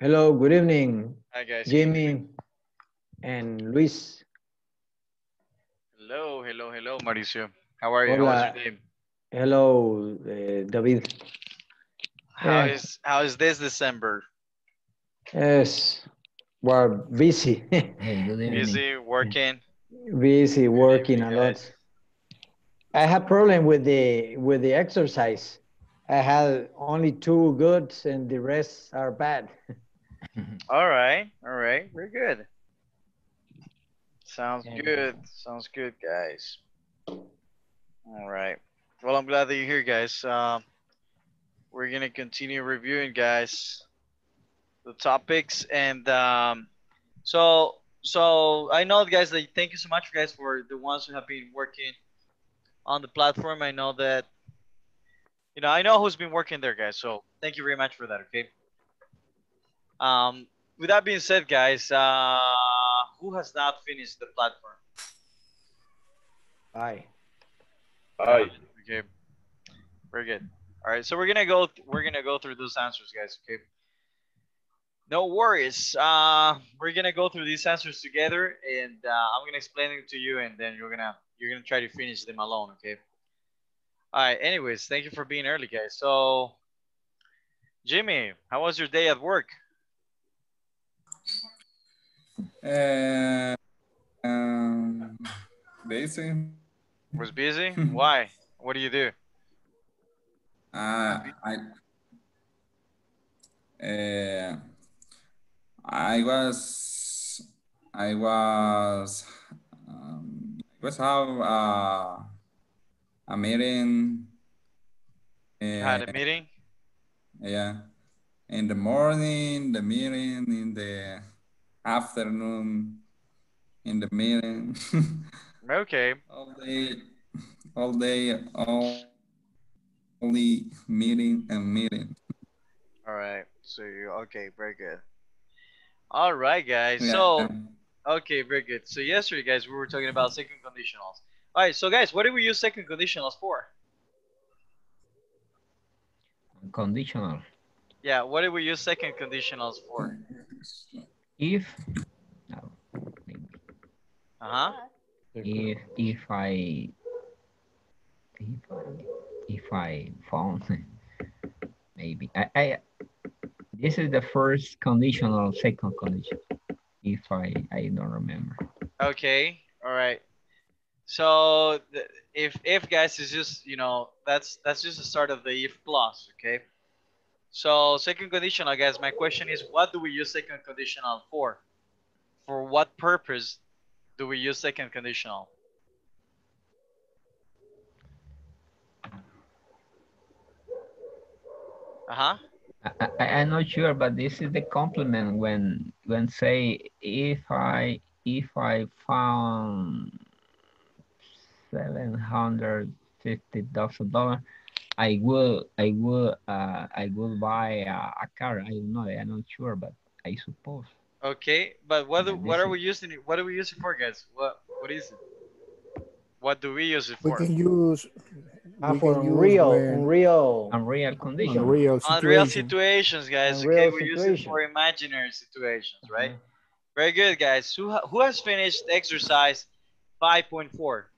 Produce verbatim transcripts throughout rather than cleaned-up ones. Hello, good evening. Hi guys. Jimmy and Luis. Hello, hello, hello, Mauricio. How are you? Hola. How was your day? Hello, uh, David. How uh, is how is this December? Yes, we're busy. Busy working. Busy working a lot. I have problem with the with the exercise. I had only two goods and the rest are bad. All right, all right, we're good. Sounds good, sounds good, guys. All right. Well, I'm glad that you're here, guys. Um, we're gonna continue reviewing, guys, the topics, and um, so so I know, guys, that thank you so much, guys, for the ones who have been working on the platform. I know that you know I know who's been working there, guys. So thank you very much for that. Okay. Um, with that being said, guys, uh, who has not finished the platform? Aye. Aye. Okay. Very good. All right. So we're gonna go. We're gonna go through those answers, guys. Okay. No worries. Uh, we're gonna go through these answers together, and uh, I'm gonna explain them to you, and then you're gonna you're gonna try to finish them alone. Okay. All right. Anyways, thank you for being early, guys. So, Jimmy, how was your day at work? Uh, um, busy. Was busy? Why? What do you do? Uh, I uh, I was I was um, I was have uh, a meeting. Uh, Had a meeting? Yeah, in the morning, the meeting in the afternoon, in the meeting. Okay. All day, all day, all only meeting and meeting. All right. So you okay? Very good. All right, guys. Yeah. So okay, very good. So yesterday, guys, we were talking about second conditionals. All right. So guys, what do we use second conditionals for? Conditional. Yeah. What do we use second conditionals for? If. No. Uh huh. If if I if I if I found maybe I, I this is the first conditional, second conditional. If I I don't remember. Okay, all right. So the, if if guys is just you know that's that's just the start of the if clause. Okay. So second conditional, guys. My question is, what do we use second conditional for? For what purpose do we use second conditional? Uh-huh. I, I, I'm not sure, but this is the complement when when say if I if I found seven hundred fifty thousand dollars, I will I will uh, I will buy a, a car. I don't know. I'm not sure, but I suppose. Okay, but what do, what are we using? What do we use it for, guys? What what is it? What do we use it for? We can use ah, we for can real, use real, unreal conditions, unreal, situation. unreal situations, guys. Unreal okay, situation. We use it for imaginary situations, right? Mm-hmm. Very good, guys. Who who has finished exercise five point four?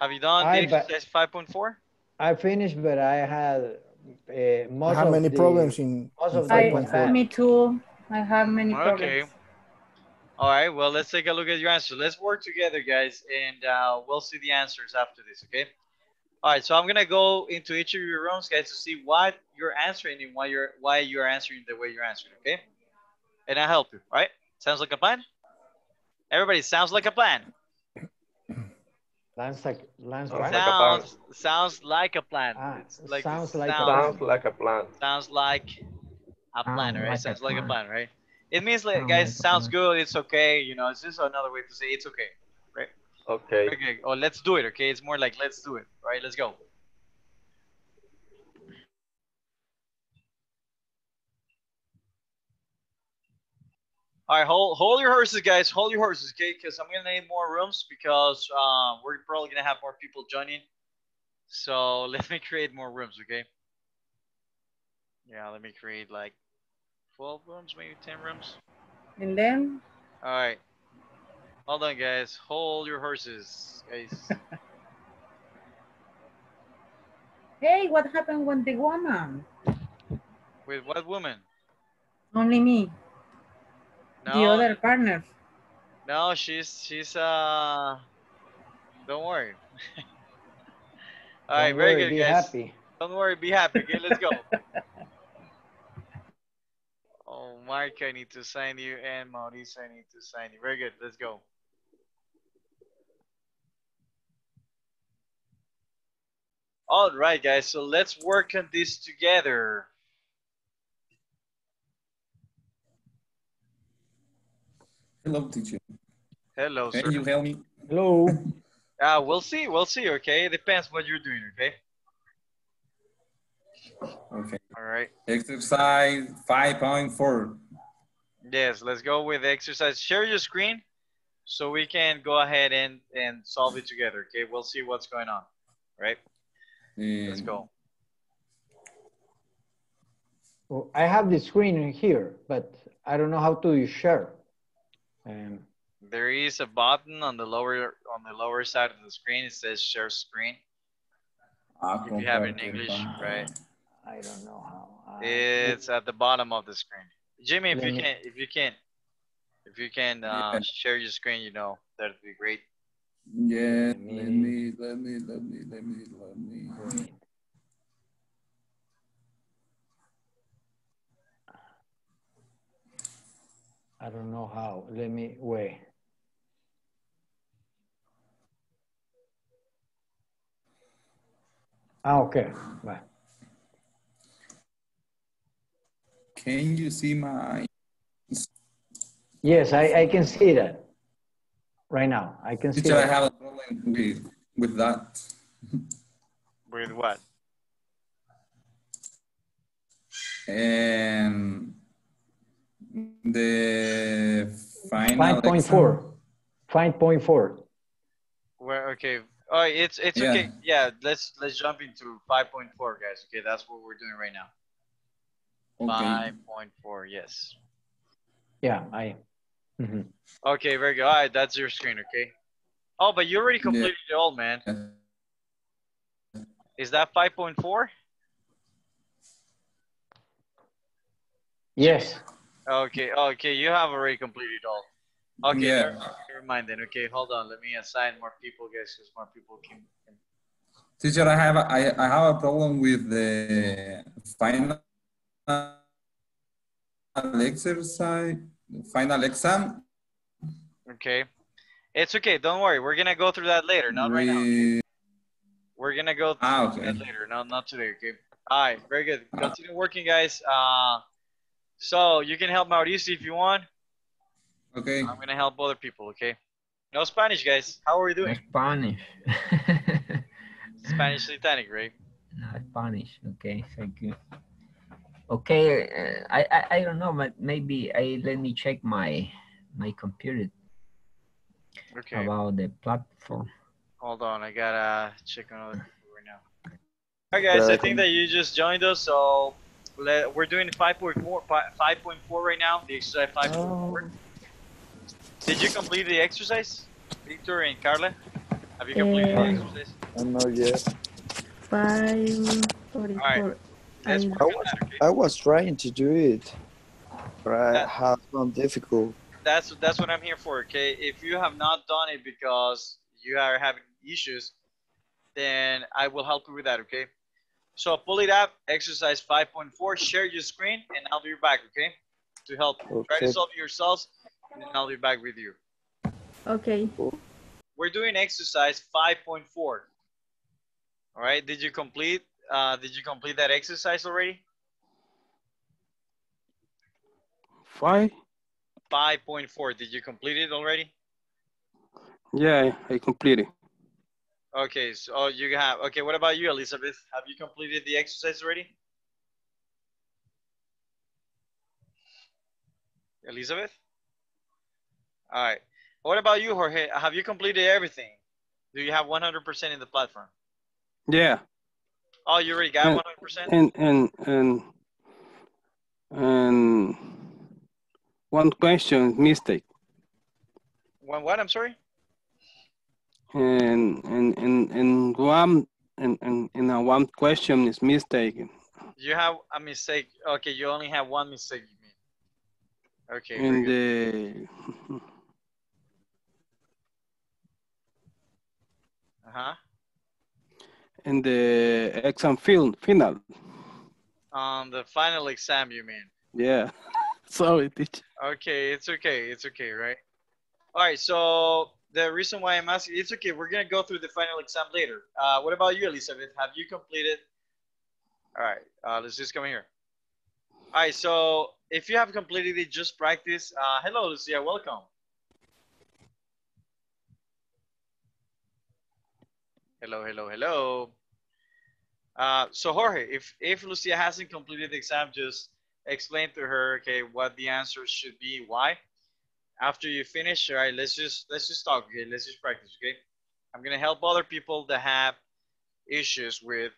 Have you done I, the exercise five point four? I finished, but I had. Uh, most I have many the, problems in most of I, the me too I have many okay. problems. All right, well, let's take a look at your answer. Let's work together, guys, and uh, we'll see the answers after this. Okay. All right, so I'm gonna go into each of your rooms, guys, to see what you're answering and why you're why you're answering the way you're answering. Okay, and I'll help you. All right, sounds like a plan, everybody? Sounds like a plan. Sounds like, sounds, like sounds, sounds like a plan. Ah, it's like, sounds, like sounds, a, sounds like a plan. Sounds like a plan, right? Like sounds a plan. like a plan, right? It means, like, guys, sounds good. It's okay. You know, it's just another way to say it's okay, right? Okay. Okay. Or let's do it. Okay. It's more like let's do it. All right. Let's go. All right, hold, hold your horses, guys. Hold your horses, okay? Because I'm going to need more rooms because uh, we're probably going to have more people joining. So let me create more rooms, okay? Yeah, let me create like twelve rooms, maybe ten rooms. And then? All right. Hold on, guys. Hold your horses, guys. Hey, what happened with the woman? With what woman? Only me. No. The other partner. No, she's, she's, uh, don't worry. All right, very good, guys. Happy. Don't worry, be happy. Okay, let's go. Oh, Marco, I need to sign you, and Mauricio, I need to sign you. Very good, let's go. All right, guys, so let's work on this together. Hello, teacher. Hello, sir. Can you help me? Hello. Uh, we'll see, we'll see, okay? It depends what you're doing, okay? Okay. All right. Exercise five point four. Yes, let's go with the exercise. Share your screen so we can go ahead and, and solve it together, okay? We'll see what's going on, right? Um, let's go. Well, I have the screen in here, but I don't know how to share. Um, There is a button on the lower on the lower side of the screen. It says share screen. Ah, if you have it in English, right? I don't know how. Uh, it's at the bottom of the screen. Jimmy, if you can, if you can, if you can uh, yeah. share your screen, you know that'd be great. Yeah. Let me. Let me. Let me. Let me. Let me. Let me. I don't know how. Let me wait. Ah, okay. Bye. Can you see my? Yes, I, I can see that. Right now, I can see. Did I have a problem with with that? With what? And the final five point four. five point four. Well, okay. Oh, it's it's yeah. okay. Yeah, let's let's jump into five point four, guys. Okay, that's what we're doing right now. Okay. five point four, yes. Yeah, I. Mm-hmm. Okay, very good. All right, that's your screen, okay? Oh, but you already completed yeah. it all, man. Yeah. Is that five point four? Yes. Okay, okay, you have already completed all. Okay, yeah. never mind then. Okay, hold on. Let me assign more people, guys, because more people can. can... Teacher, I have a, I, I have a problem with the final exercise, final exam. Okay, it's okay. Don't worry. We're gonna go through that later. Not we... right now. Okay? We're gonna go through ah, okay. that later. No, not today. Okay. All right. Very good. Continue working, guys. Uh, so you can help Mauricio if you want. Okay. I'm going to help other people, okay? No Spanish, guys. How are we doing? Spanish. Spanish, Titanic, right? No, Spanish. Okay, thank you. Okay, uh, I, I I don't know, but maybe I let me check my my computer. Okay. About the platform. Hold on, I got to check on other people right now. All right, guys, uh, I think that you just joined us, so let, we're doing five point four right now, the exercise five point four. Did you complete the exercise, Victor and Carla? Have you completed uh, the exercise? I don't know yet. five forty-four. Right. I, okay? I was trying to do it, but that, I have some difficult. That's, that's what I'm here for, okay? If you have not done it because you are having issues, then I will help you with that, okay? So pull it up, exercise five point four, share your screen, and I'll be back, okay? To help you. Okay. Try to solve it yourselves. And I'll be back with you. Okay. We're doing exercise five point four. All right. Did you complete? Uh, did you complete that exercise already? Five. five point four. Did you complete it already? Yeah, I completed. Okay. So you have. Okay. What about you, Elizabeth? Have you completed the exercise already? Elizabeth. All right. What about you, Jorge? Have you completed everything? Do you have one hundred percent in the platform? Yeah. Oh, you already got one hundred percent? And, and, and, and One question mistake. One what? I'm sorry. And and and and one and and and a one question is mistaken. You have a mistake. Okay, you only have one mistake. You mean? Okay. And the. Uh, uh huh. And the exam film final. Um, the final exam, you mean? Yeah. Sorry, teacher. Okay, it's okay. It's okay, right? All right. So the reason why I'm asking, it's okay. We're gonna go through the final exam later. Uh, what about you, Elizabeth? Have you completed? All right. Uh, let's just come here. All right. So if you have completed it, just practice. Uh, hello, Lucia. Welcome. Hello, hello, hello. Uh, so Jorge, if if Lucia hasn't completed the exam, just explain to her, okay, what the answer should be, why. After you finish, all right, let's just let's just talk, okay? Let's just practice, okay? I'm gonna help other people that have issues with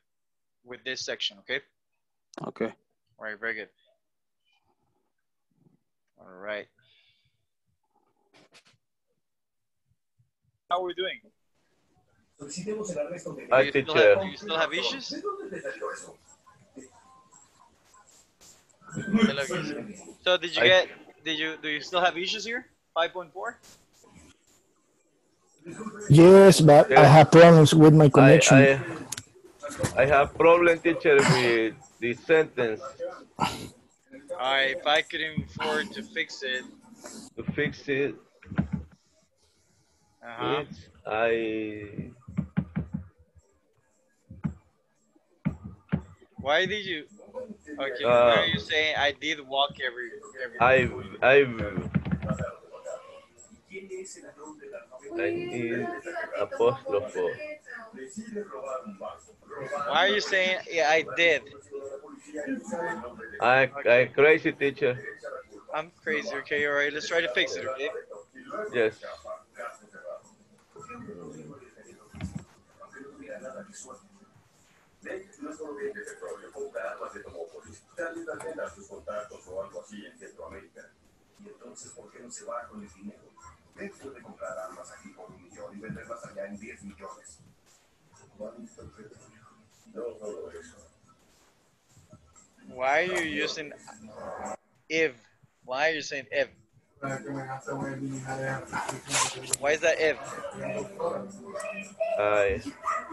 with this section, okay? Okay. All right, very good. All right. How are we doing? Hi, teacher. Do you, you still have issues? So did you get, did you, do you still have issues here? five point four? Yes, but yeah. I have problems with my connection. I, I, I have problem, teacher, with the sentence. All right, if I couldn't afford to fix it. To fix it. Uh-huh. I... Why did you... Okay, uh, why are you saying I did walk every... every I... I... I did apostrophe. Why are you saying yeah, I did? I, I'm crazy, teacher. I'm crazy, okay, all right. Let's try to fix it, okay? Yes. Why are you using if? Why are you saying if? Why is that if? I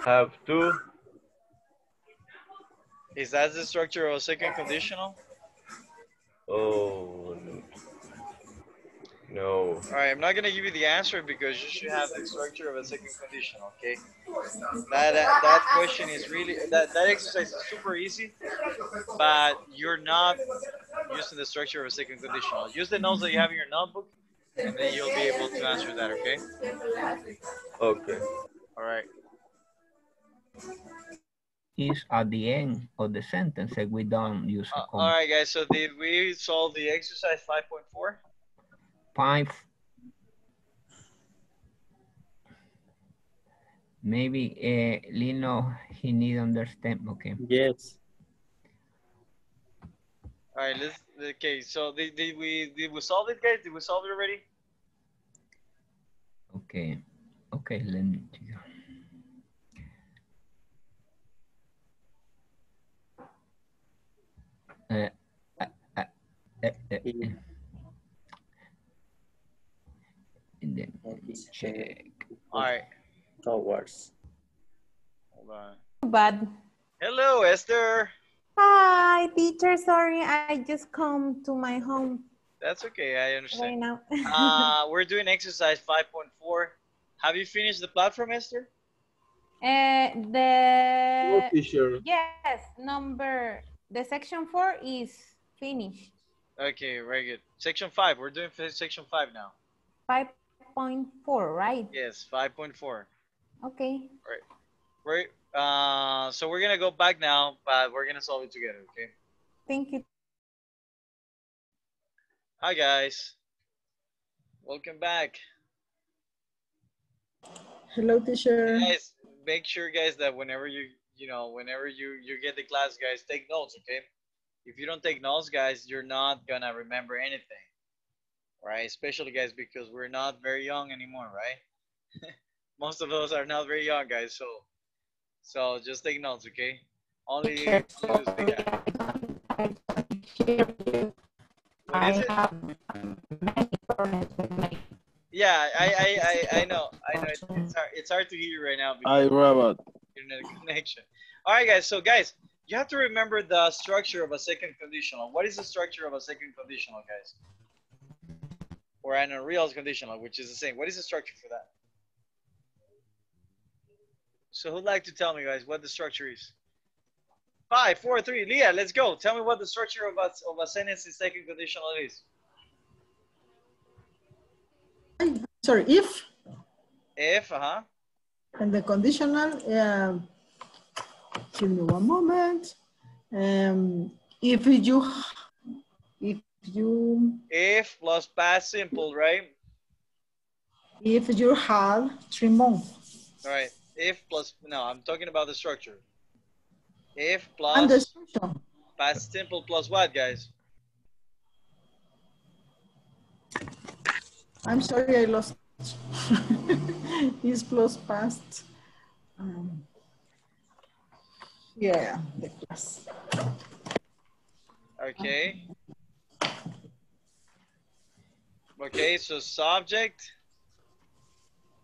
have to. Is that the structure of a second conditional? Oh, no. No. All right, I'm not going to give you the answer because you should have the structure of a second conditional, okay? That, that, that question is really, that, that exercise is super easy, but you're not using the structure of a second conditional. Use the notes that you have in your notebook, and then you'll be able to answer that, okay? Okay. All right. Is at the end of the sentence that we don't use uh, all right, guys, so did we solve the exercise five point four? Five. Maybe uh, Lino, he need understand, okay. Yes. All right, let's, okay, so did, did, we, did we solve it, guys? Did we solve it already? Okay, okay, let me go. Uh, uh, uh, uh, uh, uh. Check. All right. No words. Hold on. Bad. Hello, Esther. Hi, teacher. Sorry, I just come to my home. That's okay. I understand. Right now. uh, we're doing exercise five point four. Have you finished the platform, Esther? Uh, the. Oh, teacher. Yes, number. The section four is finished. Okay, very good. Section five, we're doing section five now. five point four, right? Yes, five point four. Okay. All right. We're, uh, so we're going to go back now, but we're going to solve it together, okay? Thank you. Hi, guys. Welcome back. Hello, teacher. Guys, make sure, guys, that whenever you... You know, whenever you, you get the class, guys, take notes, okay? If you don't take notes, guys, you're not gonna remember anything. right? Especially guys, because we're not very young anymore, right? Most of us are not very young, guys. So, so just take notes, okay? Only. only I don't hear you. I have many problems with my. Yeah, I, I, I, I know. I know. It's, it's hard. It's hard to hear you right now. I robot. Internet connection. All right, guys. So, guys, you have to remember the structure of a second conditional. What is the structure of a second conditional, guys? Or an unreal conditional, which is the same. What is the structure for that? So who'd like to tell me, guys, what the structure is? Five, four, three. Leah, let's go. Tell me what the structure of a, of a sentence in second conditional is. Sorry, if. If, uh-huh. And the conditional, um, give me one moment. Um, if you, if you. If plus past simple, right? If you have three months. All right. If plus, no, I'm talking about the structure. If plus, and the structure. Past simple plus what, guys? I'm sorry, I lost. Is plus past. Um, yeah, the class. Okay. Okay, so subject.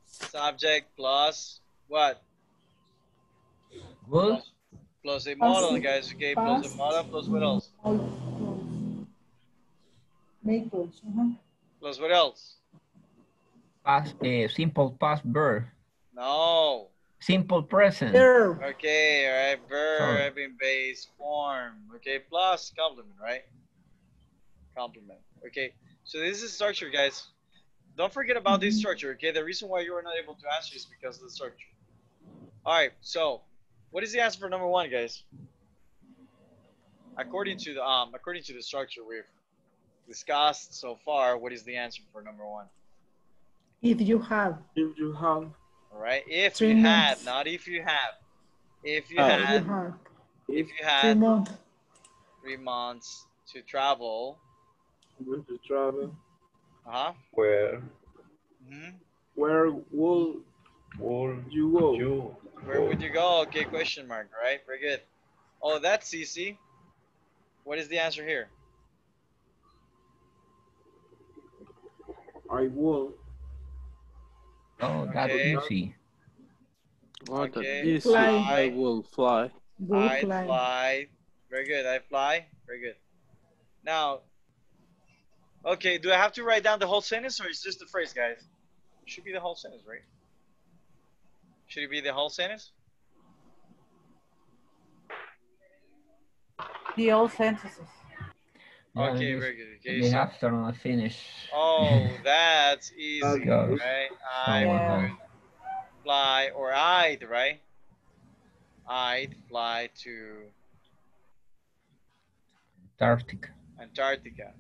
Subject plus what? What? Plus, plus a model, guys. Okay, past. Plus a model, plus what else? Make those, uh-huh. Plus what else? Past, uh, simple past verb. No. Simple present. Verb. Okay, all right. Verb in base form. Okay, plus complement, right? Complement. Okay, so this is structure, guys. Don't forget about this structure, okay? The reason why you are not able to answer is because of the structure. All right, so what is the answer for number one, guys? According to the um, according to the structure we've discussed so far, what is the answer for number one? If you have. If you have. All right. If three you months. Had, not if you have. If you uh, had. If you had. If you had three, month. three months to travel. To travel. Uh huh. Where? Mm-hmm. Where would, would you go? You Where would you go? Okay. Question mark. Right. Very good. Oh, that's easy. What is the answer here? I will. Oh, that okay. Would be easy. What okay. Easy. Fly. I will fly. Go I fly. fly. Very good. I fly. Very good. Now, okay, do I have to write down the whole sentence or is just the phrase, guys? It should be the whole sentence, right? Should it be the whole sentence? The whole sentences. Okay, yeah, very good. Okay, the so, afternoon finish. Oh, that's easy, oh, right? I yeah. would fly, or I'd, right? I'd fly to Antarctica. Antarctica.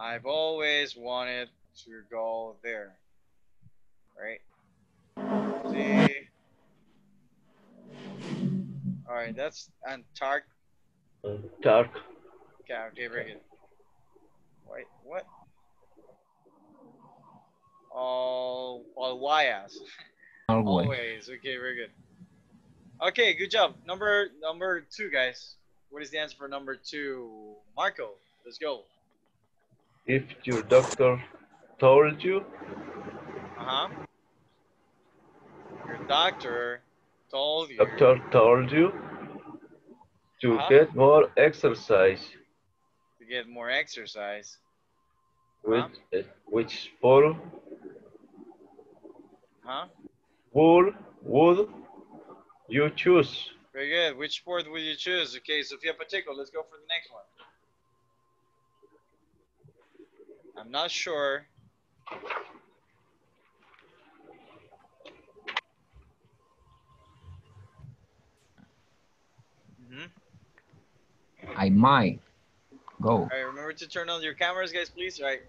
I've always wanted to go there, right? See? All right, that's Antarctica. Antarctica. Okay, okay, very good. Wait, what? All, all wires. Always. Always. Okay, very good. Okay, good job. Number number two, guys. What is the answer for number two? Marco, let's go. If your doctor told you. Uh-huh. Your doctor told you. Doctor told you to uh-huh. get more exercise. Get more exercise. Which, huh? uh, which for? Huh? Would, would you choose? Very good. Which sport would you choose? Okay, Sofia Pacheco, let's go for the next one. I'm not sure. Mm-hmm. I might. Go. All right, remember to turn on your cameras, guys, please. All right.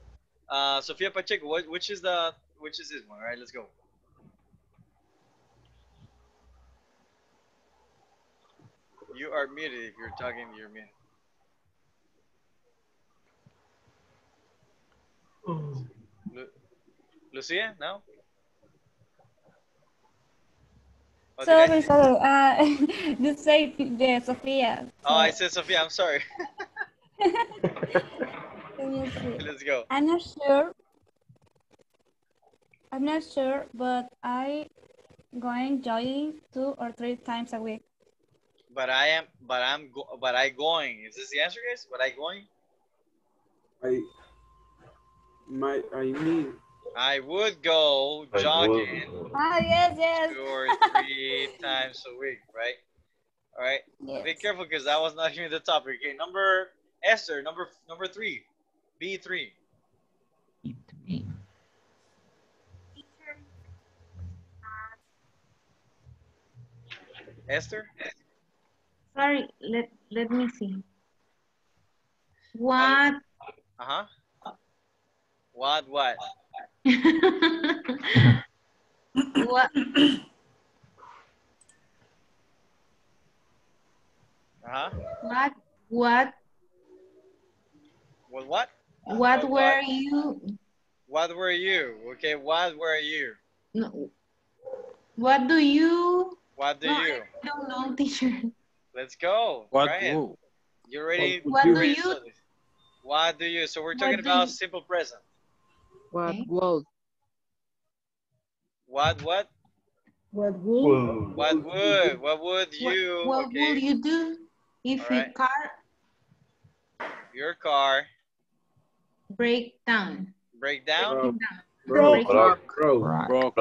Uh, Sofia Pacheco, what, which is the which is this one? All right, let's go. You are muted if you're talking. You're muted. Lu Lucia, no? Oh, sorry, sorry. Uh, you say yeah, Sofia. Oh, I said Sofia. I'm sorry. Let's go. I'm not sure. I'm not sure, but I'm going jogging two or three times a week. But I am. But I'm. Go, but I going. Is this the answer, guys? But I going. I. My. I mean. I would go jogging ah, yes, yes. two or three times a week, right? All right. Yes. Be careful because that was not even the topic. Okay, number Esther, number number three, B three. B three. Esther. Sorry, let let me see. What? Uh huh. What what? What? Uh-huh. What? What? Well, what? What? What were what? you? What were you? Okay, what were you? No. What do you? What do no, you? I don't know, teacher. Let's go. What do? You ready? What do you? So, what do you? So we're talking about you? Simple present. What okay. would? What what? What would? What would? What would you? What, what okay. would you do if your right. car? Your car. Break down. Break down. Broke down. Broke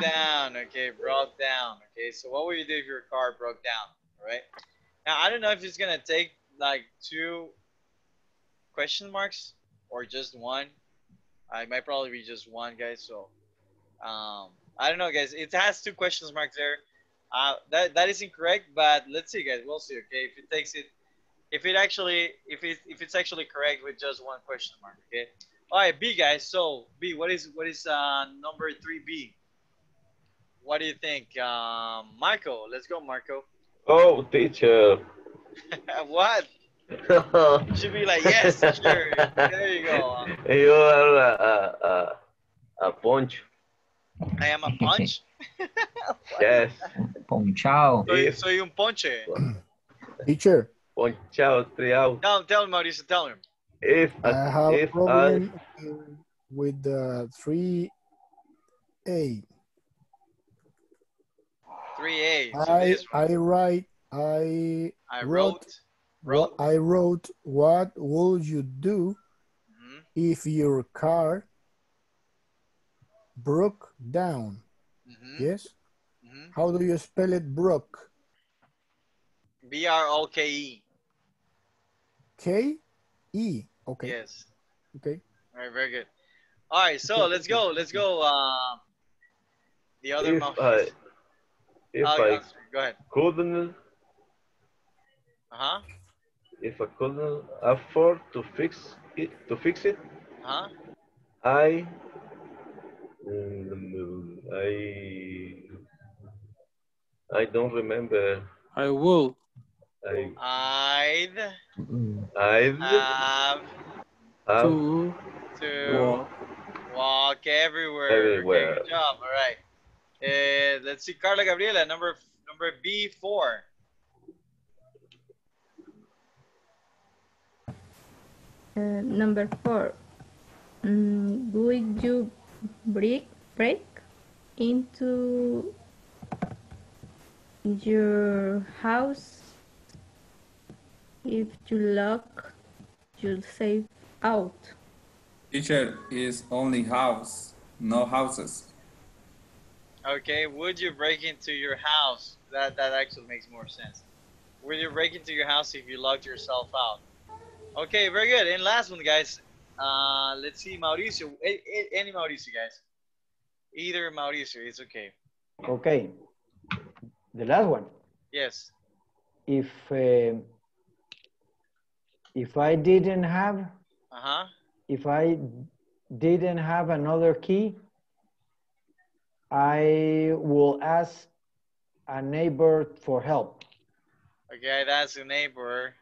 down. Okay, broke down. Okay, so what would you do if your car broke down? All right. Now I don't know if it's gonna take like two question marks or just one. I might probably be just one, guys. So, um, I don't know, guys. It has two questions marked there. Uh, that that is incorrect, but let's see, guys. We'll see. Okay, if it takes it, if it actually, if it if it's actually correct with just one question mark. Okay. All right, B, guys. So B, what is what is uh, number three B? What do you think, um, Marco? Let's go, Marco. Oh, teacher. What? You should be like, yes, sure. There you go. You are a, a, a punch. I am a punch? Yes. Ponchao. Soy, soy un ponche. Teacher. Ponchao, triao. Tell, tell him, Mauricio, tell him. If I a, have if problem I... with the three A. three A. I, I write, I, I wrote... wrote Wrote. I wrote, what would you do mm-hmm. if your car broke down? Mm-hmm. Yes? Mm-hmm. How do you spell it, broke? B R O K E. K E. Okay. Yes. Okay. All right, very good. All right, so let's go. Let's go. Uh, the other mouthpiece. If I, if I go ahead. Couldn't. Uh-huh. If I couldn't afford to fix it, to fix it, huh? I, um, I, I don't remember. I will. I, I'd. I'd. Have. have to. To walk, walk everywhere. Everywhere. Good job. All right. Uh, let's see, Carla Gabriela, number number B four. Uh, number four, um, would you break, break into your house if you lock yourself out? Teacher, is only house, no houses. Okay, would you break into your house? That, that actually makes more sense. Would you break into your house if you locked yourself out? Okay, very good. And last one, guys. Uh, let's see, Mauricio. A a any Mauricio, guys. Either Mauricio, it's okay. Okay. The last one. Yes. If uh, if I didn't have. Uh huh. If I didn't have another key, I will ask a neighbor for help. Okay, that's a neighbor.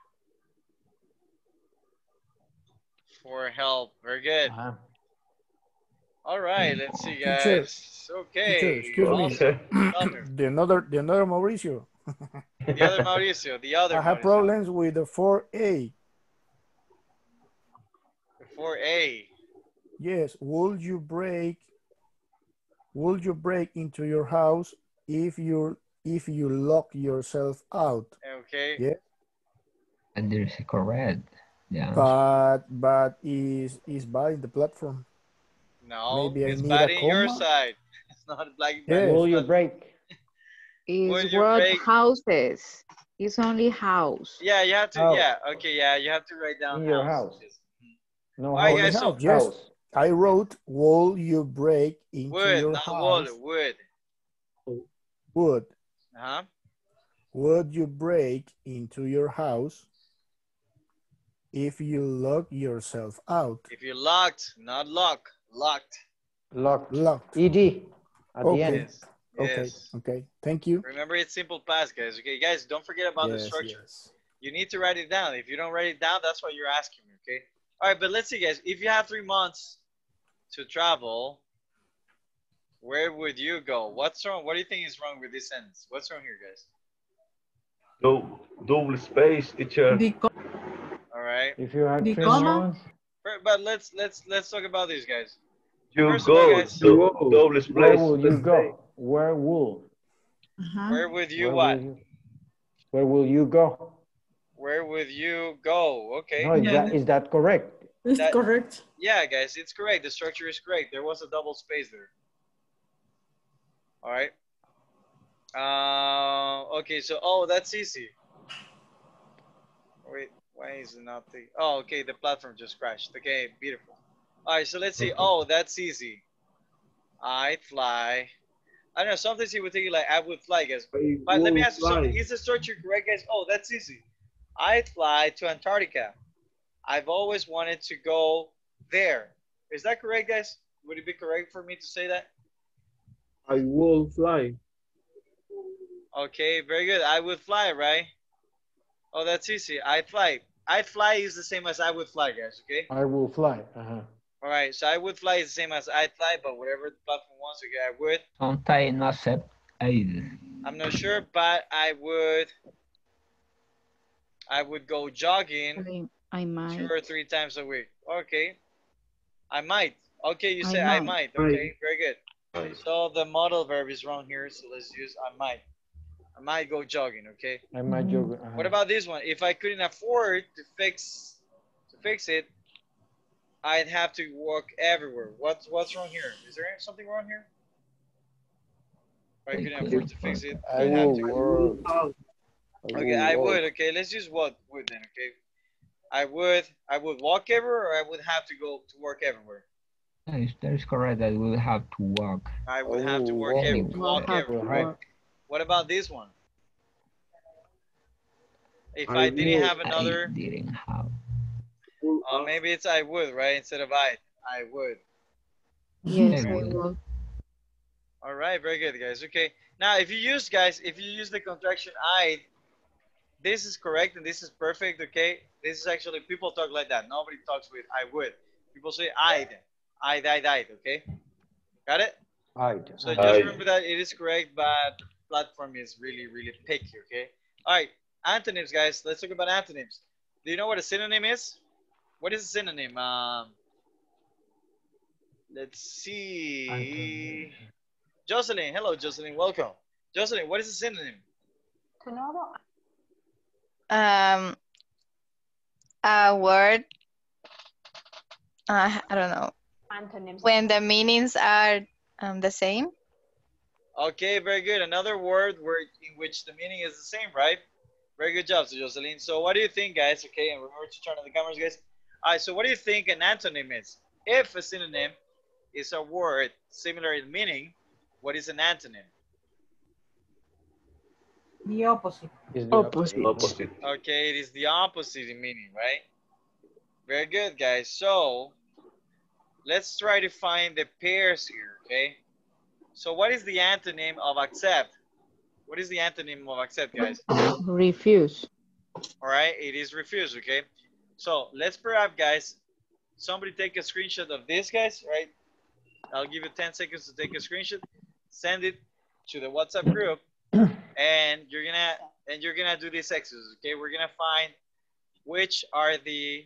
For help. Very good. Uh-huh. All right, let's see, guys. Cheers. Okay. Cheers. Excuse awesome. me. the another, the another Mauricio. the other Mauricio. The other. I have Mauricio. problems with the four A. The four A. Yes. Would you break? Would you break into your house if you if you lock yourself out? Okay. Yeah. And there is a correct. Yeah. But but is is by the platform. No, Maybe it's bad in your side. It's not like that. Yes. Will you break? It's word houses. It's only house. Yeah, you have to, house. yeah. Okay, yeah, you have to write down in your house. house. No, right, guys, house. So, yes. house. I wrote, will you break into wood, your not house? Wood, wood. Wood. Uh-huh. Would you break into your house if you lock yourself out? If you locked, not lock. Locked. Locked. Locked. E D. At okay. the end. Yes. Okay. Yes. Okay. Thank you. Remember, it's simple past, guys. Okay, guys, don't forget about yes, the structure. Yes. You need to write it down. If you don't write it down, that's what you're asking me, okay? All right, but let's see, guys. If you have three months to travel, where would you go? What's wrong? What do you think is wrong with this sentence? What's wrong here, guys? No, double space, teacher. All right. If you have three months. But let's let's let's talk about these guys. You First go, all, guys, you go. Double space. Where will you go? Where will? Uh-huh. Where would you where what? Will you, where will you go? Where would you go? Okay. No, is, yeah. that, is that correct? It's that, correct. Yeah, guys, it's correct. The structure is correct. There was a double space there. All right. Uh, okay. So, oh, that's easy. Wait. Why is it not the, oh, okay, the platform just crashed. Okay, beautiful. All right, so let's see. Oh, that's easy. I fly. I don't know, sometimes you would think like, I would fly, guys. But, but let me ask you something. Is the structure correct, guys? Oh, that's easy. I fly to Antarctica. I've always wanted to go there. Is that correct, guys? Would it be correct for me to say that? I will fly. Okay, very good. I would fly, right? Oh, that's easy. I fly. I fly is the same as I would fly, guys, okay? I will fly. Uh-huh. All right, so I would fly is the same as I fly, but whatever the platform wants, okay, I would. Sometimes not said either. I'm not sure, but I would. I would go jogging. I, mean, I might. Two or three times a week. Okay. I might. Okay, you said I might. I might. Okay, very good. So the modal verb is wrong here, so let's use I might. I might go jogging, okay? I might jog. Uh-huh. What about this one? If I couldn't afford to fix to fix it, I'd have to walk everywhere. What's what's wrong here? Is there something wrong here? If I couldn't afford to fix it, I'd have to walk. Okay, I would. Okay, let's use what would then, okay? I would I would walk everywhere, or I would have to go to work everywhere. That is correct. I would have to walk. I would have to work everywhere. Walk everywhere, right? What about this one? If I, I didn't would, have another, I didn't have. Uh, maybe it's I would, right? Instead of I, I would. Yes, I would. All right, very good, guys. Okay, now if you use, guys, if you use the contraction I, this is correct and this is perfect. Okay, this is actually people talk like that. Nobody talks with I would. People say I'd, I'd, I'd, I'd. Okay, got it? I'd. So I'd. just remember that it is correct, but platform is really, really picky, okay? All right, antonyms, guys. Let's talk about antonyms. Do you know what a synonym is? What is a synonym? Um, let's see. Antonym. Jocelyn, hello, Jocelyn. Welcome. Jocelyn, what is a synonym? Um, a word, uh, I don't know. Antonyms. When the meanings are um, the same. Okay, very good. Another word where in which the meaning is the same, right? Very good job, so Jocelyn. So what do you think, guys? Okay, and remember to turn on the cameras, guys. All right, so what do you think an antonym is? If a synonym is a word similar in meaning, what is an antonym? The opposite. It's the opposite. opposite. Okay, it is the opposite in meaning, right? Very good, guys. So let's try to find the pairs here, okay? So what is the antonym of accept? What is the antonym of accept, guys? Refuse. All right, it is refuse, okay? So let's pair up, guys. Somebody take a screenshot of this, guys, right? I'll give you ten seconds to take a screenshot, send it to the WhatsApp group, and you're gonna and you're gonna do this exercise. Okay, we're gonna find which are the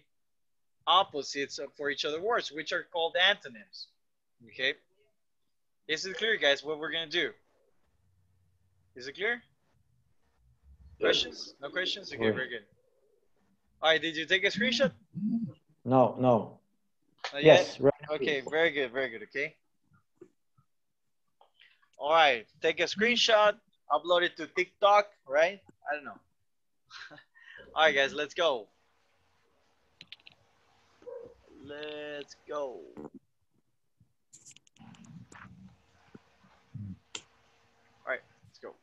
opposites for each other words, which are called antonyms. Okay, is it clear, guys? What we're gonna do? Is it clear? Questions? No questions? Okay, very good. All right, did you take a screenshot? No, no. Not yes. Right. Okay, very good, very good, okay? All right, take a screenshot, upload it to TikTok, right? I don't know. All right, guys, let's go. Let's go. All right, let's go.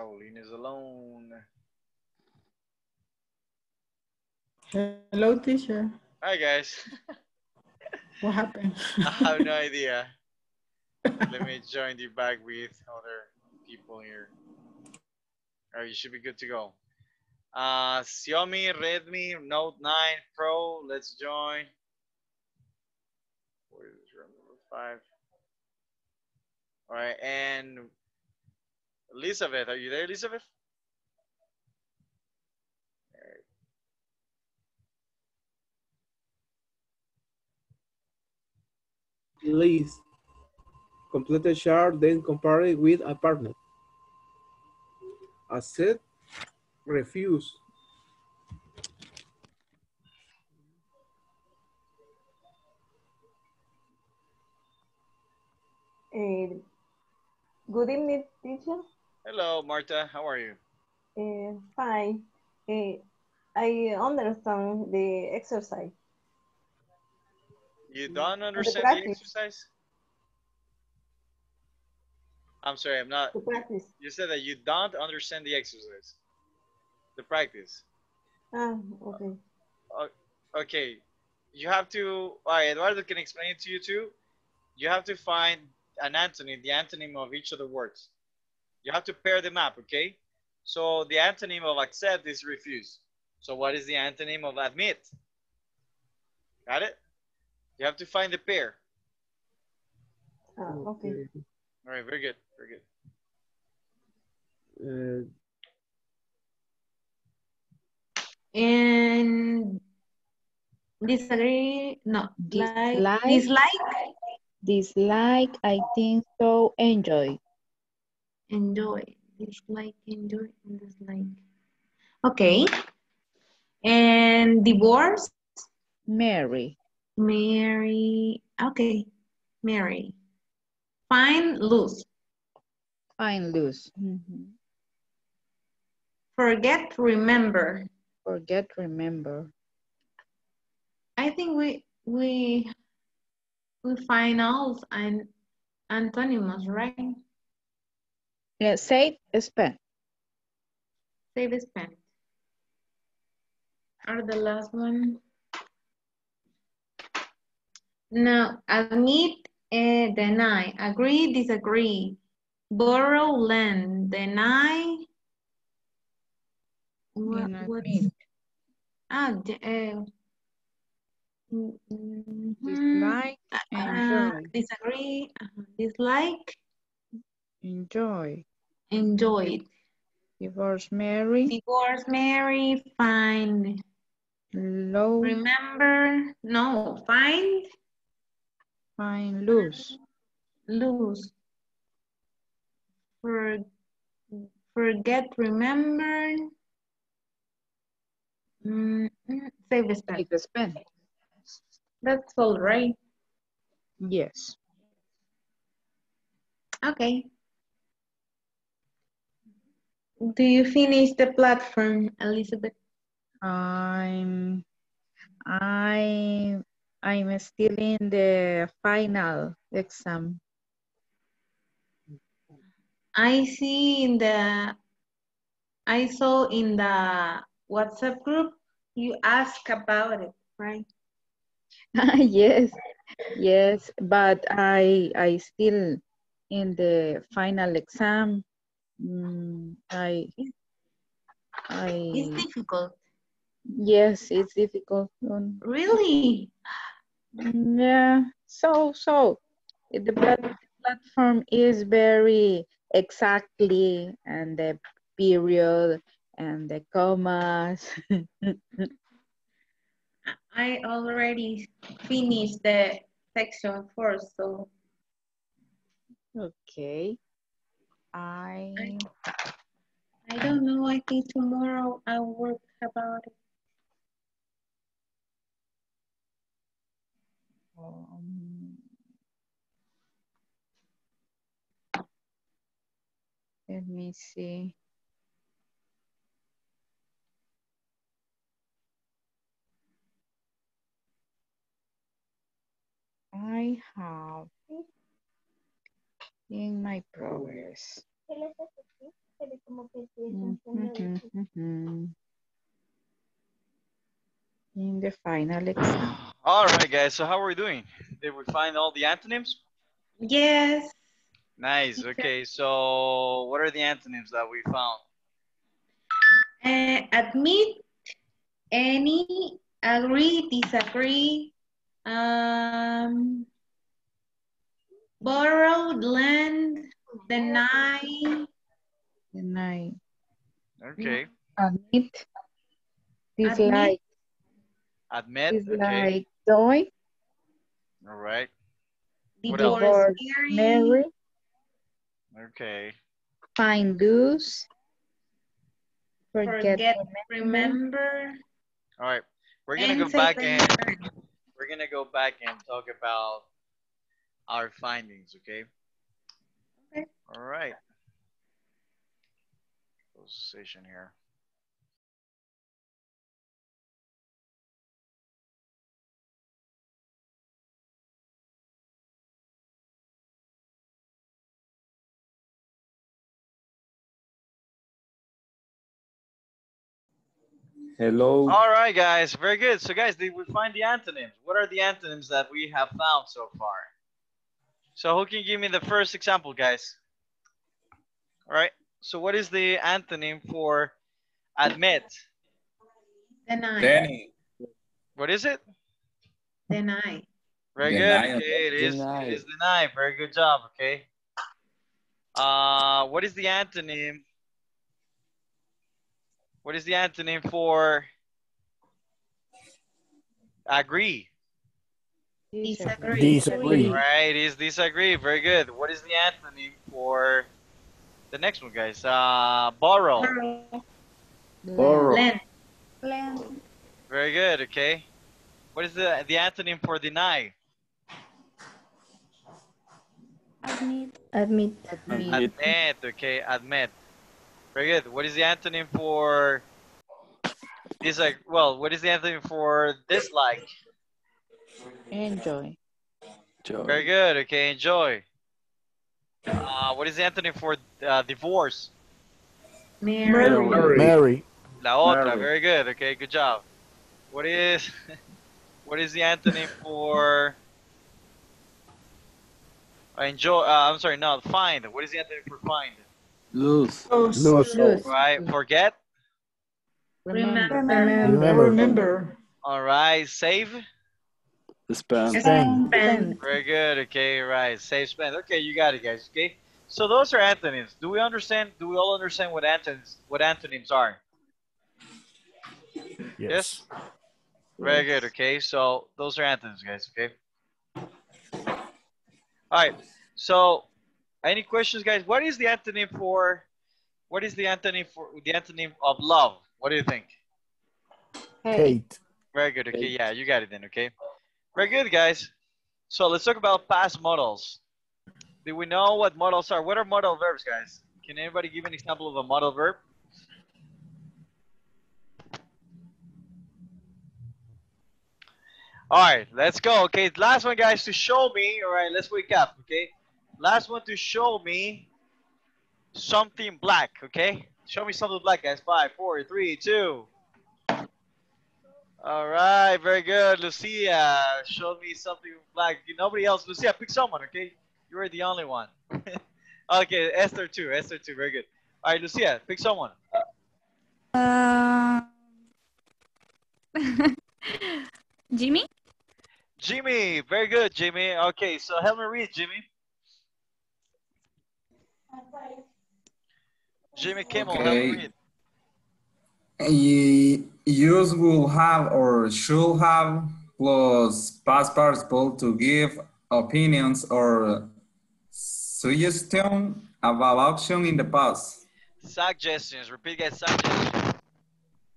Oh, Lena's alone. Hello, teacher. Hi, guys. What happened? I have no idea. Let me join you back with other people here. All right, you should be good to go. Uh, Xiaomi, Redmi, Note nine Pro. Let's join. Where is room number five? All right, and Elizabeth, are you there, Elizabeth? All right. Please complete a chart, then compare it with a partner. Accept, refuse. Uh, good evening, teacher. Hello, Marta. How are you? Uh, fine. Uh, I understand the exercise. You don't understand the, the exercise? I'm sorry, I'm not. The practice. You said that you don't understand the exercise. The practice. Ah, okay. Uh, okay. You have to, all right, Eduardo can explain it to you too. You have to find an antonym, the antonym of each of the words. You have to pair them up, okay? So the antonym of accept is refuse. So what is the antonym of admit? Got it? You have to find the pair. Oh, okay. All right, very good, very good. Uh, and disagree, no, dislike. Dislike? Dislike, I think so, enjoy. Enjoy, dislike, enjoy, and dislike. Okay. And divorce? Marry. Marry. Okay. Marry. Find, lose. Find, lose. Mm-hmm. Forget, remember. Forget, remember. I think we we we find all and antonyms, right? Yeah, save, spend. Save, spend. Or the last one. No, admit, eh, deny. Agree, disagree. Borrow, lend. Deny. What? What? Ah, the, uh, dislike, uh, enjoy. Disagree, uh, dislike. Enjoy. Enjoy it. Divorce, marry. Divorce, marry, find. Low. Remember, no, find. Find, lose. Lose. For, forget, remember. Mm, save, spend. Save, spend. That's all right. Yes. Okay. Do you finish the platform, Elizabeth? I'm, I'm, I'm still in the final exam. I see in the, I saw in the WhatsApp group, you ask about it, right? Yes, Yes, but I I still in the final exam. Mm, I I It's difficult. Yes, it's difficult. Really? Yeah. So so the platform is very exactly and the period and the commas. I already finished the section four, so. Okay. I, I I don't know, I think tomorrow I'll work about it. Um, let me see. I have in my progress. Mm-hmm, mm-hmm. In the final exam. All right, guys. So how are we doing? Did we find all the antonyms? Yes. Nice. Okay. So what are the antonyms that we found? Uh, admit, any, agree, disagree. Um, borrowed, lend, deny. Deny. Okay. Admit. Dislike. Admit. Dislike. Okay. Joy. All right. Divorce. Marry. Okay. Find, lose. Forget, forget remember. remember. All right. We're going to go back and... We're going to go back and talk about our findings, okay? Okay. All right. Close the session here. Hello. All right, guys. Very good. So, guys, did we find the antonyms? What are the antonyms that we have found so far? So, who can give me the first example, guys? All right. So, what is the antonym for admit? Deny. Deny. What is it? Deny. Very deny. good. Okay, it is deny. It is deny. Very good job. Okay. Uh, what is the antonym? What is the antonym for agree? Disagree. Disagree. Right, it is disagree. Very good. What is the antonym for the next one, guys? Uh, borrow. Borrow. Lend. Lend. Very good. Okay. What is the the antonym for deny? Admit. Admit. Admit. Admit. Okay. Admit. Very good. What is the antonym for dislike? Well, what is the antonym for dislike? Enjoy. Enjoy. Very good. Okay, enjoy. Uh, what is the antonym for uh, divorce? Marry. Marry. La otra. Mary. Very good. Okay, good job. What is what is the antonym for enjoy? Uh, I'm sorry. No, find. What is the antonym for find? Lose. Lose. Lose. Lose. Right. Forget. Remember. Remember. Remember. Remember. All right. Save. Spend. Spend. Very good. Okay. Right. Save. Spend. Okay. You got it, guys. Okay. So those are antonyms. Do we understand? Do we all understand what antonyms? What antonyms are? Yes. yes? Very good. Okay. So those are antonyms, guys. Okay. All right. So. Any questions, guys? What is the antonym for? What is the antonym for the antonym of love? What do you think? Hate. Very good. Okay, Hate. yeah, you got it then. Okay, very good, guys. So let's talk about past modals. Do we know what modals are? What are modal verbs, guys? Can anybody give an example of a modal verb? All right, let's go. Okay, last one, guys, to show me. All right, let's wake up. Okay. Last one to show me something black, okay? Show me something black, guys. Five, four, three, two. All right, very good. Lucia, show me something black. Nobody else. Lucia, pick someone, okay? You are the only one. Okay, Esther too. Esther too. Very good. All right, Lucia, pick someone. Uh, Jimmy? Jimmy, very good, Jimmy. Okay, so help me read, Jimmy. Jimmy Kimmel, okay. Help me read. You, you will have or should have plus past participle to give opinions or suggestions about action in the past. Suggestions. Repeat, guys. Suggestions.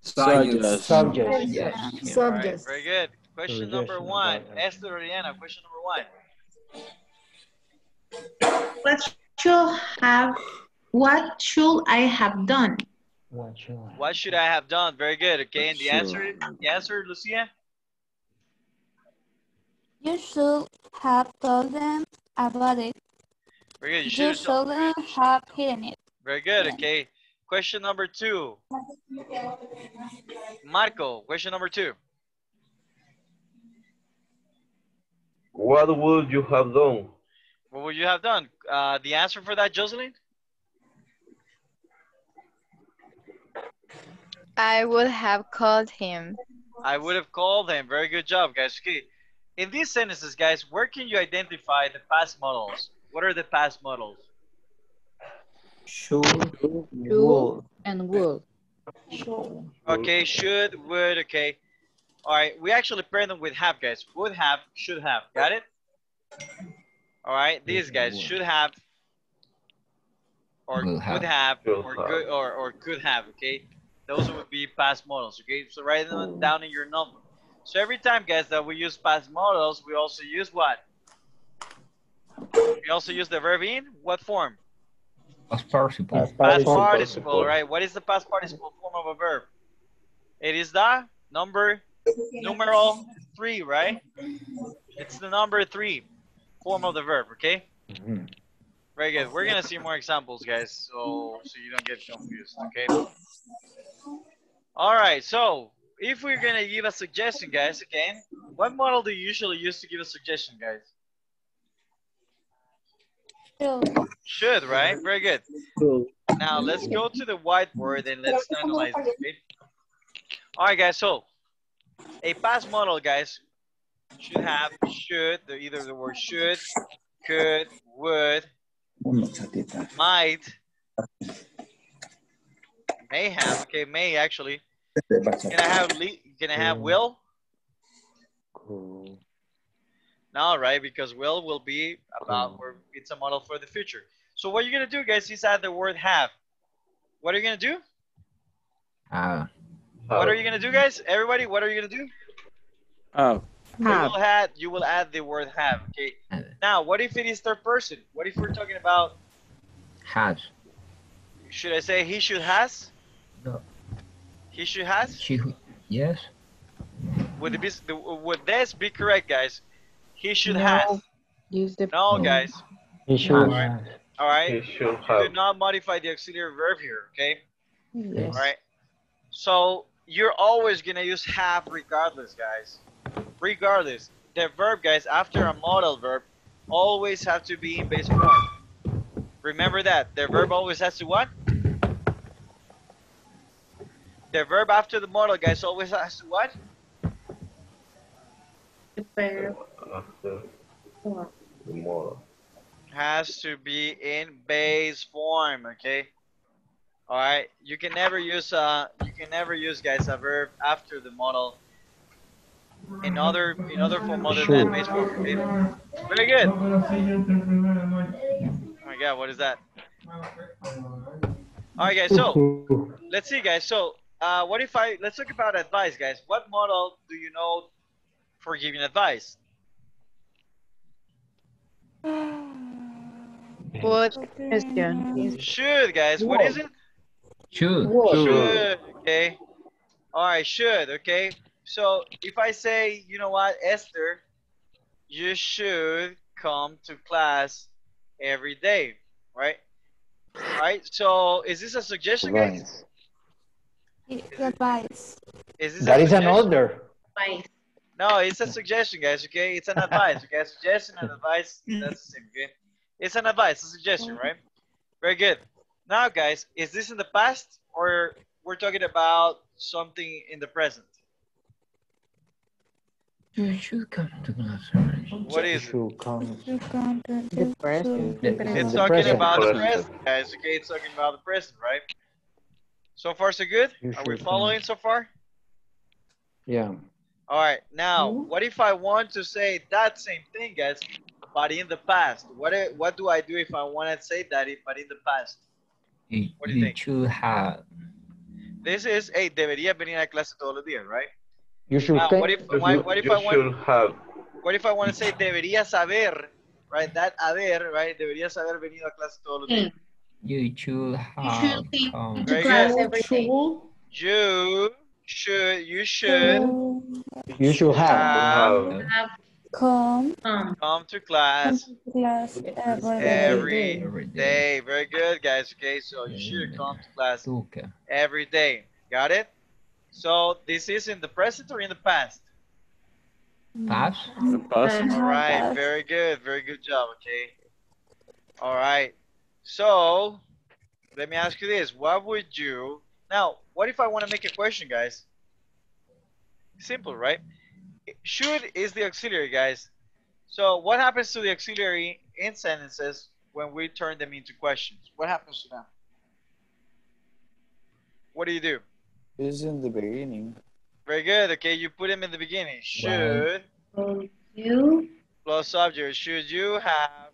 Suggestions. Subjects. Yeah. Yeah. Right, very good. Question number one. Esther, Oriana, question number one. What should have? What should I have done? What should I, what should I have done? Very good. Okay, and the answer, the answer, Lucia? You should have told them about it. Very good. You should, you should have, have hidden it. Very good. Okay. Question number two. Marco, question number two. What would you have done? What would you have done? Uh, the answer for that, Jocelyn? I would have called him. I would have called him. Very good job, guys. Okay. In these sentences, guys, where can you identify the past models? What are the past models? Should, would, and would. Okay, should, would, okay. All right, we actually paired them with have, guys. Would have, should have. Got it? All right, these guys should have, or would have, or could, or, or could have, okay? Those would be past models, okay? So write them down in your notebook. So every time, guys, that we use past models, we also use what? We also use the verb in what form? Past participle. Past participle, past participle, right? What is the past participle form of a verb? It is the number, numeral three, right? It's the number three form of the verb, okay? Mm-hmm. Very good. We're going to see more examples, guys, so, so you don't get confused, okay? All right, so if we're going to give a suggestion, guys, again, what model do you usually use to give a suggestion, guys? Should. Should, right? Very good. Now, let's go to the whiteboard and let's analyze it, okay? All right, guys, so a past model, guys, should have, should, either the word should, could, would, might, may have, okay, may actually. Can I have, can I have will? Cool. No, right, because will will be about, where it's a model for the future. So what you're going to do, guys, is add the word have. What are you going to do? Uh, what are you going to do, guys? Everybody, what are you going to do? Oh. You will, add, you will add the word have, okay? Now, what if it is third person? What if we're talking about? Has. Should I say he should has? No. He should has? She, yes. Would, it be, would this be correct, guys? He should no. have. Use the no, guys. He should All right. have. All right. He should have. You do not modify the auxiliary verb here, okay? Yes. All right. So you're always going to use have regardless, guys. Regardless, the verb, guys, after a modal verb, always have to be in base form. Remember that. The verb always has to what? The verb after the modal, guys, always has to what? The verb after the modal has to be in base form, okay? All right. You can never use uh you can never use, guys, a verb after the modal. In other, in other form other sure. than baseball. Okay. Very good. Oh my God, what is that? All right, guys, so let's see, guys. So uh, what if I, let's talk about advice, guys. What model do you know for giving advice? What question? Should, guys, what is it? Should. Should, okay. All right, should, okay. So if I say, you know what, Esther, you should come to class every day, right? All right. So is this a suggestion, guys? It's advice. Is this that is an order. advice. No, it's a suggestion, guys, okay? It's an advice, okay? Suggestion and advice, that's the same, okay? It's an advice, a suggestion, right? Very good. Now, guys, is this in the past or we're talking about something in the present? You should come to class. What is it? The present. It's talking about the present, guys. Okay, it's talking about the present, right? So far, so good? Are we following so far? Yeah. All right. Now, what if I want to say that same thing, guys, but in the past? What what do I do if I want to say that, but in the past? What do you think? You should have. This is, hey, debería venir a clase todos los días, right? You should now, what if, why, what if you I want, have. What if I want to say debería saber, right? That haber, right? Deberías haber venido a clase todos los días. You should have. You should, um, you should. You should. You should have. have, have come. Come to class. Come to class every, every day. Every day. Very good, guys. Okay, so you should come to class okay. every day. Got it? So this is in the present or in the past? Past. The past. All right. Very good. Very good job. Okay. All right. So let me ask you this. What would you now? What if I want to make a question, guys? Simple, right? Should is the auxiliary, guys. So what happens to the auxiliary in sentences when we turn them into questions? What happens to them? What do you do? Is in the beginning. Very good. Okay, you put him in the beginning. Should wow. you plus subject? Should you have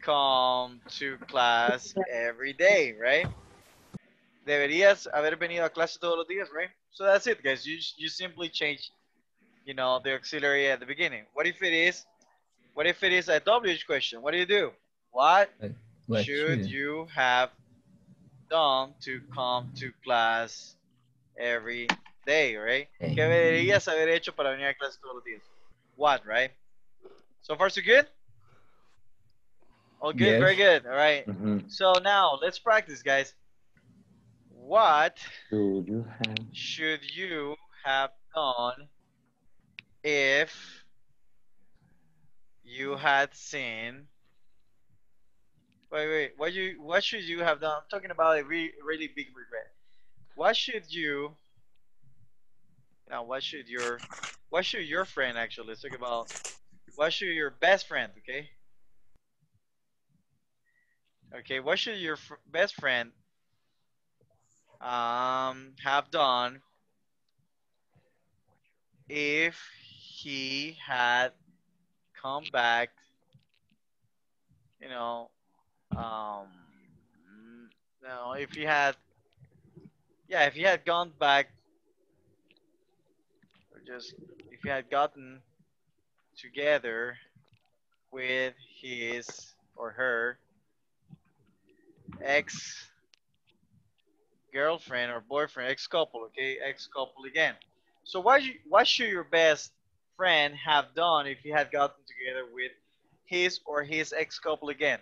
come to class every day, right? Deberías haber venido a clase todos los días, right? So that's it, guys. You you simply change, you know, the auxiliary at the beginning. What if it is? What if it is a W H question? What do you do? What Let's should see. you have done to come to class every day, right? Hey. ¿Qué deberías haber hecho para venir a clase todos los días? What, right? So far, so good? All good, yes. Very good, all right. Mm-hmm. So now, let's practice, guys. What should you have, should you have done if you had seen... Wait, wait, what, you, what should you have done? I'm talking about a re really big regret. What should you, now what should your, what should your friend actually, let's talk about, what should your best friend, okay? Okay, what should your fr best friend um, have done if he had come back, you know, um, no, if he had, Yeah, if he had gone back, or just if he had gotten together with his or her ex-girlfriend or boyfriend, ex-couple, okay, ex-couple again. So what, you, what should your best friend have done if he had gotten together with his or his ex-couple again?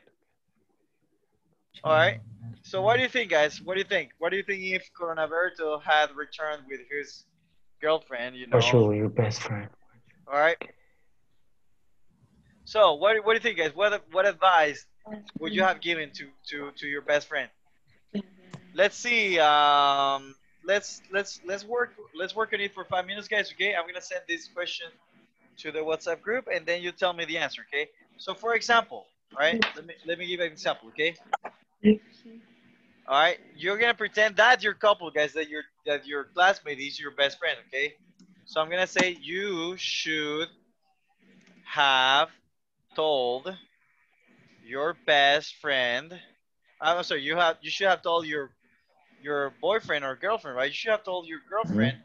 All right. So what do you think, guys? What do you think? What do you think if Coronavirto had returned with his girlfriend, you know? For sure, your best friend. All right. So what, what do you think, guys? What what advice would you have given to to to your best friend? Let's see. Um. Let's let's let's work let's work on it for five minutes, guys. Okay. I'm gonna send this question to the WhatsApp group, and then you tell me the answer. Okay. So for example, all right. Let me let me give an example. Okay. All right, you're gonna pretend that your couple, guys, that your that your classmate is your best friend, okay? So I'm gonna say you should have told your best friend. I'm sorry, you have you should have told your your boyfriend or girlfriend, right? You should have told your girlfriend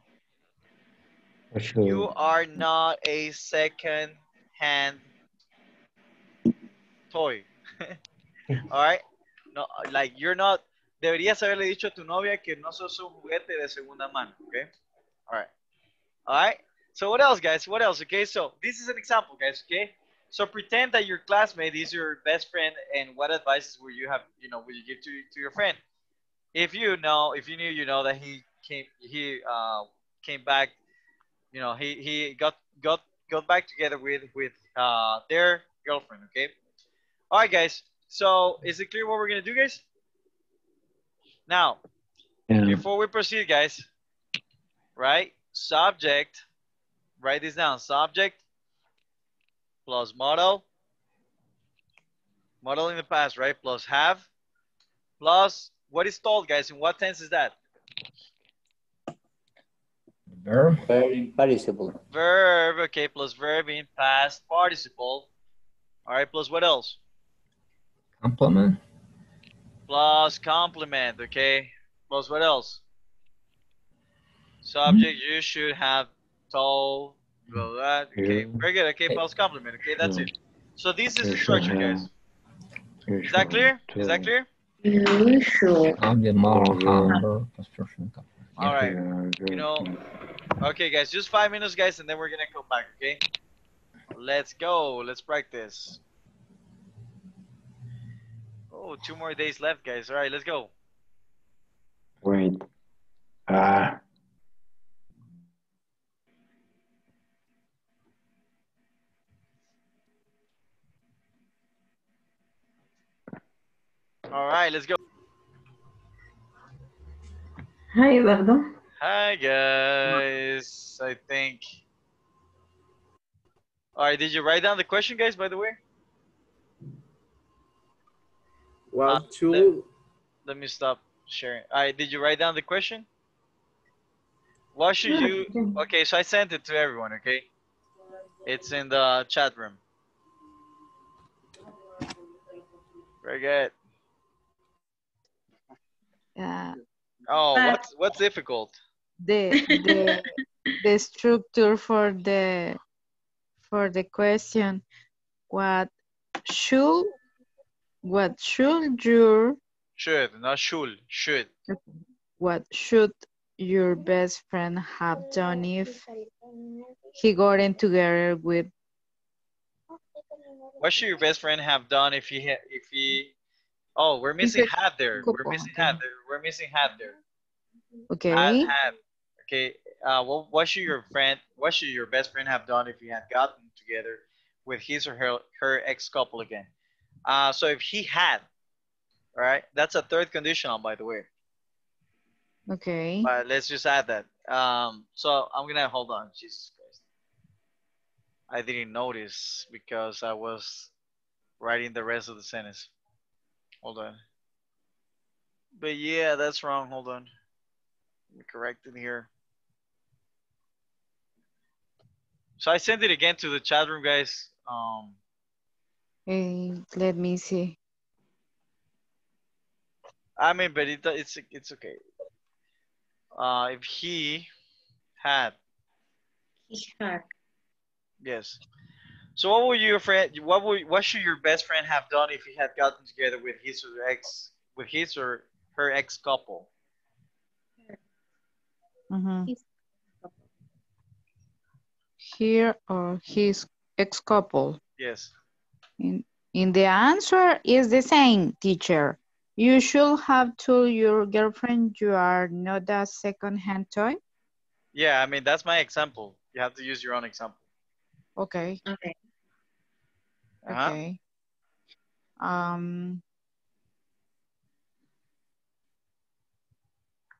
mm-hmm. you are not a second-hand toy. All right. No, like you're not. Deberías haberle dicho a tu novia que no sos un juguete de segunda mano. Okay. All right. All right. So what else, guys? What else? Okay. So this is an example, guys. Okay. So pretend that your classmate is your best friend, and what advices would you have? You know, would you give to to your friend? If you know, if you knew, you know that he came, he uh, came back you know, he he got got got back together with with uh, their girlfriend. Okay. All right, guys. So is it clear what we're gonna do, guys? Now, yeah. Before we proceed, guys, right? Subject. Write this down. Subject plus model. Model in the past, right? Plus have. Plus what is told, guys? In what tense is that? Verb. Verb in participle. Verb, okay, plus verb in past participle. All right, plus what else? Complement. Plus complement, okay. Plus what else? Subject, mm-hmm. You should have told, blah, blah, blah. Okay, very good, okay, plus complement, okay, that's it. So this is the structure, guys. Is that clear? Is that clear? You should. All right, you know, okay, guys, just five minutes, guys, and then we're gonna come back, okay? Let's go, let's practice. Oh, two more days left, guys. All right, let's go. Wait. Uh, All right, let's go. Hi, Eduardo. Hi, guys. I think. All right, did you write down the question, guys, by the way? Well, uh, two. Let, let me stop sharing. All right, did you write down the question? What should you... Okay, so I sent it to everyone, okay? It's in the chat room. Very good. Yeah. Oh, what's, what's difficult? The, the, the structure for the, for the question. What should... What should your... Should, not should, should. What should your best friend have done if he got in together with... What should your best friend have done if he... If he oh, we're missing had there. We're missing had there. We're missing had there. Okay. Had, had. Okay. Uh, well, what should your friend... What should your best friend have done if he had gotten together with his or her, her ex-couple again? Uh, so if he had, all right, that's a third conditional, by the way. Okay. But let's just add that. Um, so I'm going to hold on. Jesus Christ. I didn't notice because I was writing the rest of the sentence. Hold on. But yeah, that's wrong. Hold on. Let me correct it here. So I sent it again to the chat room, guys. Um, And let me see. I mean, but it, it's it's okay. Uh, if he had. He had. Yes. So what would your friend? What would what should your best friend have done if he had gotten together with his or ex with his or her ex couple? Mm-hmm. Here or his ex couple. Yes. In, in the answer is the same, teacher. You should have told your girlfriend you are not a second-hand toy. Yeah, I mean, that's my example. You have to use your own example. Okay. Okay. Uh-huh. Okay. Um,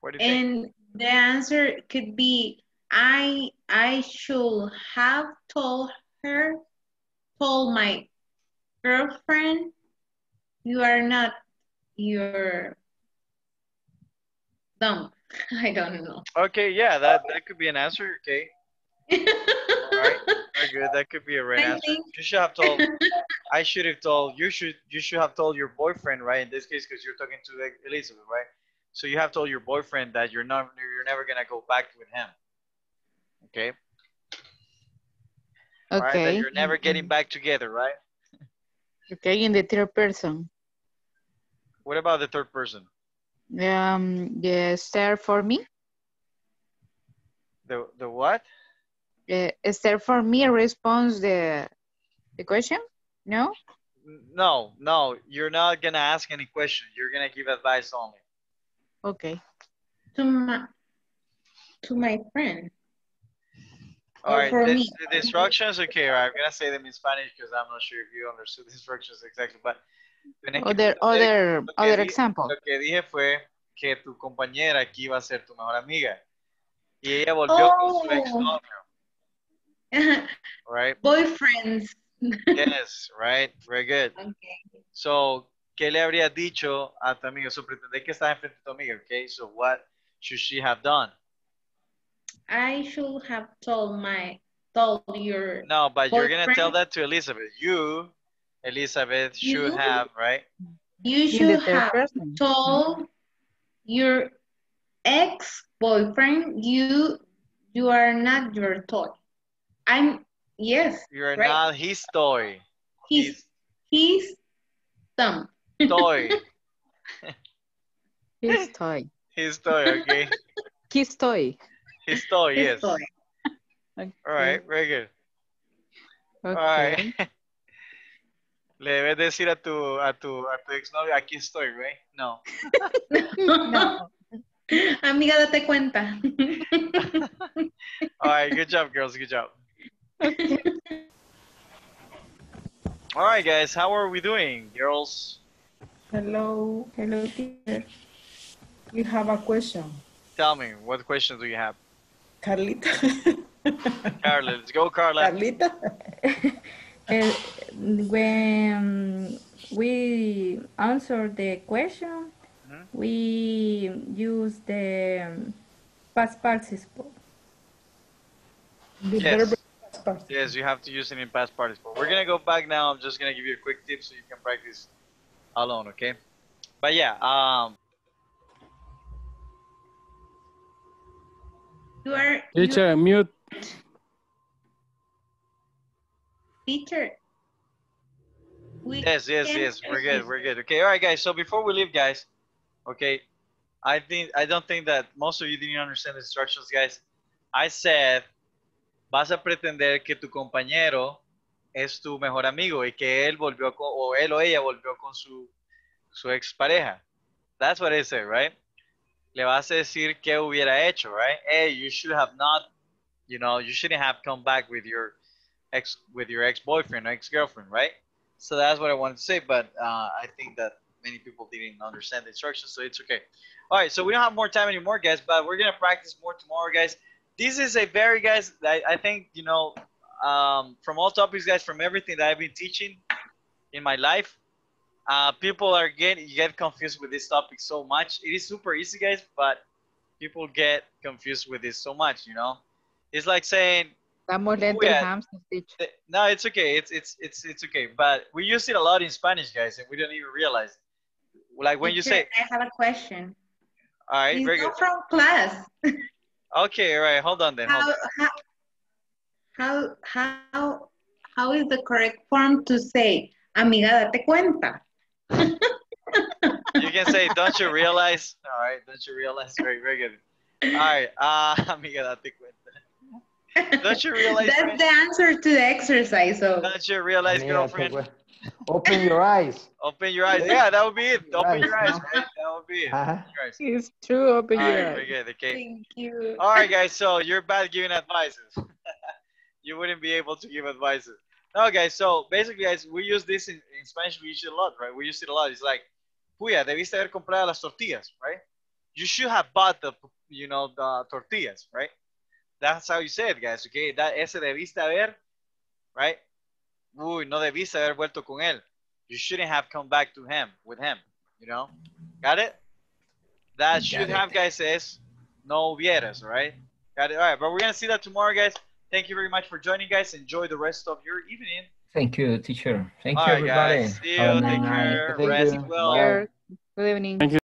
what do you and think? The answer could be, I, I should have told her, told my girlfriend, you are not your dumb. I don't know. Okay, yeah, that, that could be an answer, okay. All right, very good. That could be a right I answer. Think... You should have told, I should have told, you should you should have told your boyfriend, right? In this case, because you're talking to like, Elizabeth, right? So you have told your boyfriend that you're not, you're never gonna go back with him. Okay. Okay. All right, that you're never getting back together, right? Okay, in the third person. What about the third person? Um, the Esther for me. The the what? The Esther for me responds the the question. No. No, no. You're not gonna ask any question. You're gonna give advice only. Okay. To my to my friend. All right, this, the instructions, okay, right, I'm gonna say them in Spanish because I'm not sure if you understood the instructions exactly, but... Other, other, other example. Lo que dije fue que tu compañera aquí iba a ser tu mejor amiga. Y ella volvió oh. con su ex-novio. Right? Boyfriends. Yes, right, very good. Okay. So, ¿qué le habría dicho a tu amiga? So, pretende que estás enfrente de tu amiga, okay? So, what should she have done? I should have told my, told your No, but boyfriend. You're going to tell that to Elizabeth. You, Elizabeth, you, should have, right? You should have person. told your ex-boyfriend you, you are not your toy. I'm, yes. You're right? not his toy. His, his thumb. Toy. His toy. His toy, okay. His toy. His toy, yes. His okay. All right, very good. Okay. All right. Le debes decir a tu, a tu, a tu exnovio, aquí estoy, right? No. No. Amiga, date cuenta. All right, good job, girls, good job. Okay. All right, guys, how are we doing, girls? Hello, hello, teacher. We have a question. Tell me, what question do you have? Carlita. Carla, let's go, Carla. Carlita. uh, when we answer the question, mm-hmm. we use the past participle. The yes. Past participle. Yes, you have to use it in past participle. We're going to go back now. I'm just going to give you a quick tip so you can practice alone, okay? But yeah, um... You are, teacher, you, mute. Teacher. We yes, yes, yes. We're good. We're good. Okay. All right, guys. So before we leave, guys, okay, I think I don't think that most of you didn't understand the instructions, guys. I said, vas a pretender que tu compañero es tu mejor amigo y que él volvió con, o él o ella volvió con su su expareja. That's what I said, right? Le vas a decir qué hubiera hecho, right? Hey, you should have not, you know, you shouldn't have come back with your ex, with your ex-boyfriend, ex-girlfriend, right? So that's what I wanted to say, but uh, I think that many people didn't understand the instructions, so it's okay. All right, so we don't have more time anymore, guys, but we're gonna practice more tomorrow, guys. This is a very, guys, I, I think, you know, um, from all topics, guys, from everything that I've been teaching in my life, Uh, people are getting get confused with this topic so much. It is super easy, guys, but people get confused with this so much, you know? It's like saying... No, it's okay. It's, it's, it's, it's okay. But we use it a lot in Spanish, guys, and we don't even realize it. Like when you say... I have a question. All right, very good. From class. Okay, all right. Hold on then. How, hold on. How, how, how, how is the correct form to say, amiga, date cuenta? You can say, don't you realize? All right, don't you realize? Very, very good. All right, uh, amiga, date cuenta. Don't you realize? That's friend? The answer to the exercise. So. Don't you realize, amiga, girlfriend? Open your eyes. Open your eyes. Yeah, that would be it. Open your, your eyes, eyes right? That would be it. Uh -huh. It's true. Open All your right, eyes. Very good. Okay. Thank you. All right, guys. So you're bad giving advices. You wouldn't be able to give advices. No, guys, so basically, guys, we use this in, in Spanish, we use it a lot, right? We use it a lot. It's like, Puya, debiste haber comprado las tortillas, right? You should have bought the, you know, the tortillas, right? That's how you say it, guys, okay? That, ese debiste haber, right? Uy, no debiste haber vuelto con él. You shouldn't have come back to him, with him, you know? Got it? That should Got have, it. guys, es no hubieras, right? Got it? All right, but we're going to see that tomorrow, guys. Thank you very much for joining, guys. Enjoy the rest of your evening. Thank you, teacher. Thank All you, right, everybody. Guys. See you. Take care. Rest well. Good evening. Thank you.